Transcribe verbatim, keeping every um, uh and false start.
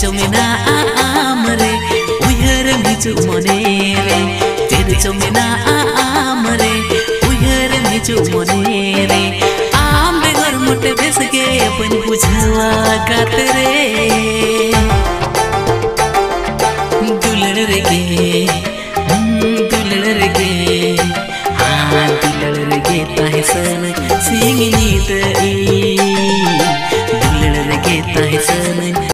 chomina amre, uyher ni chumonere. Tere chomina amre, uyher ni chumonere. Aam be ghar mute bes ke apni bujhwa katere.